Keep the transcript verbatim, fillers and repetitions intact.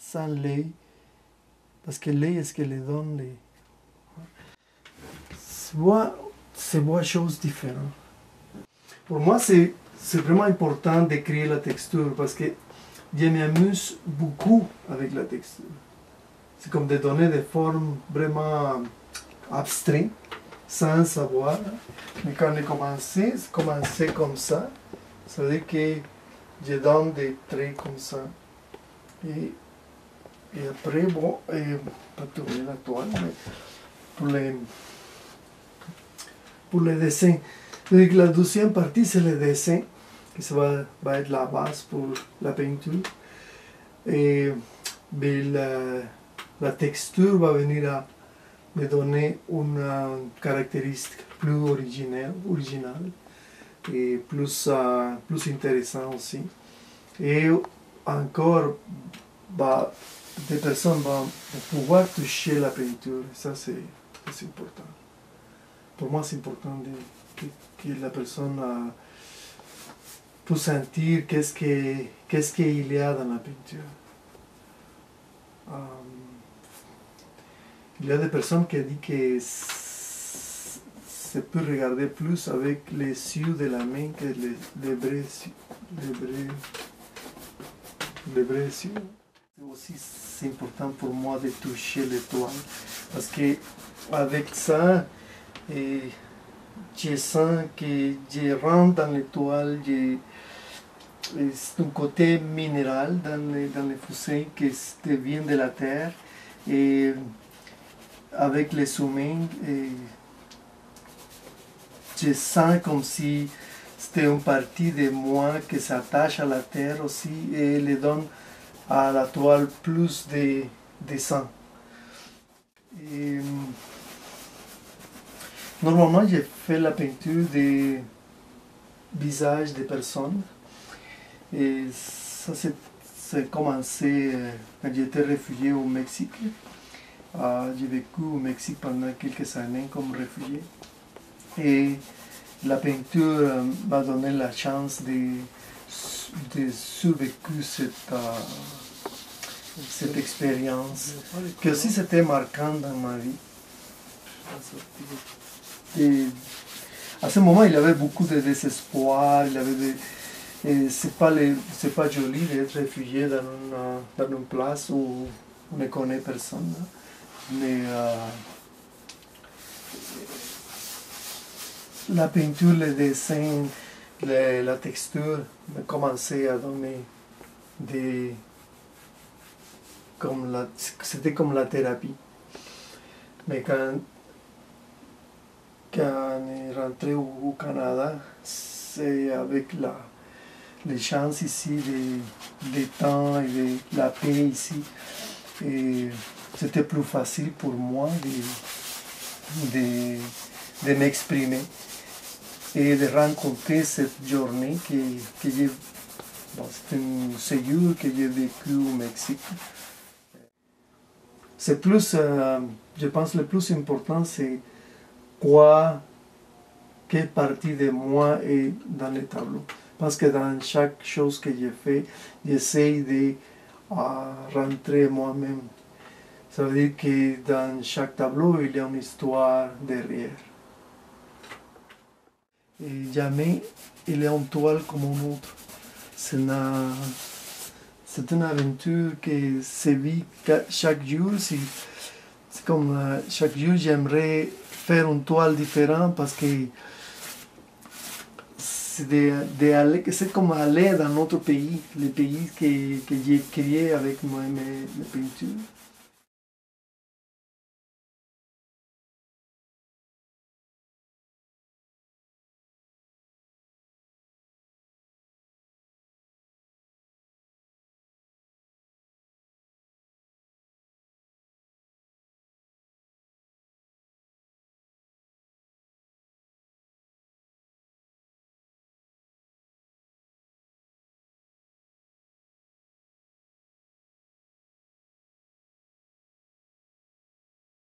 sans l'œil, parce que l'œil est ce que les donne les... C'est deux choses différentes. Pour moi, c'est vraiment important de créer la texture, parce que je m'amuse beaucoup avec la texture. C'est comme de donner des formes vraiment abstraites, sans savoir. Mais quand j'ai commencé, j'ai commencé comme ça. Ça veut dire que je donne des traits comme ça. Et, et après, bon, et, pas tourner la toile, mais pour les, pour les dessins. Donc, la deuxième partie, c'est le dessin, qui va, va être la base pour la peinture. Et mais la, la texture va venir à me donner une caractéristique plus originale, originale et plus, uh, plus intéressante aussi. Et encore, bah, des personnes vont pouvoir toucher la peinture. Ça, c'est important. Pour moi, c'est important de, que, que la personne uh, puisse sentir qu'est-ce que, qu'est-ce qu'il y a dans la peinture. Um, Il y a des personnes qui disent que ça peut regarder plus avec les yeux de la main que les, les vrais yeux. Les vrais yeux. Aussi, c'est important pour moi de toucher les toiles, parce que avec ça, et je sens que je rentre dans les toiles. C'est un côté minéral dans les, dans les fossés qui vient de la terre. Et avec les humains, et je sens comme si c'était une partie de moi qui s'attache à la terre aussi et le donne à la toile plus de, de sang. Et, normalement, j'ai fait la peinture des visages des personnes. Et ça, c'est commencé quand j'étais réfugié au Mexique. Uh, j'ai vécu au Mexique pendant quelques années comme réfugié, et la peinture euh, m'a donné la chance de, de survécu cette, uh, cette expérience, qui aussi c'était marquant dans ma vie. Et à ce moment, il y avait beaucoup de désespoir, il y avait de... C'est pas, pas joli d'être réfugié dans une, dans une place où on ne connaît personne. Hein. Mais euh, la peinture, le dessin, le, la texture m'a commencé à donner des... C'était comme la thérapie. Mais quand, quand je suis rentré au, au Canada, c'est avec la, les chances ici, des temps et de la paix ici. Et, c'était plus facile pour moi de, de, de m'exprimer et de rencontrer cette journée que, que j'ai... Bon, c'est un séjour que j'ai vécu au Mexique. C'est plus... Euh, je pense que le plus important, c'est quoi... Quelle partie de moi est dans le tableau. Parce que dans chaque chose que j'ai fait, j'essaie de euh, rentrer moi-même. Ça veut dire que dans chaque tableau, il y a une histoire derrière. Et jamais il y a une toile comme une autre. C'est une, c'est une aventure qui se vit chaque jour. C'est comme chaque jour, j'aimerais faire une toile différente parce que c'est de, de comme aller dans notre pays, le pays que, que j'ai créé avec moi, mes, mes peintures.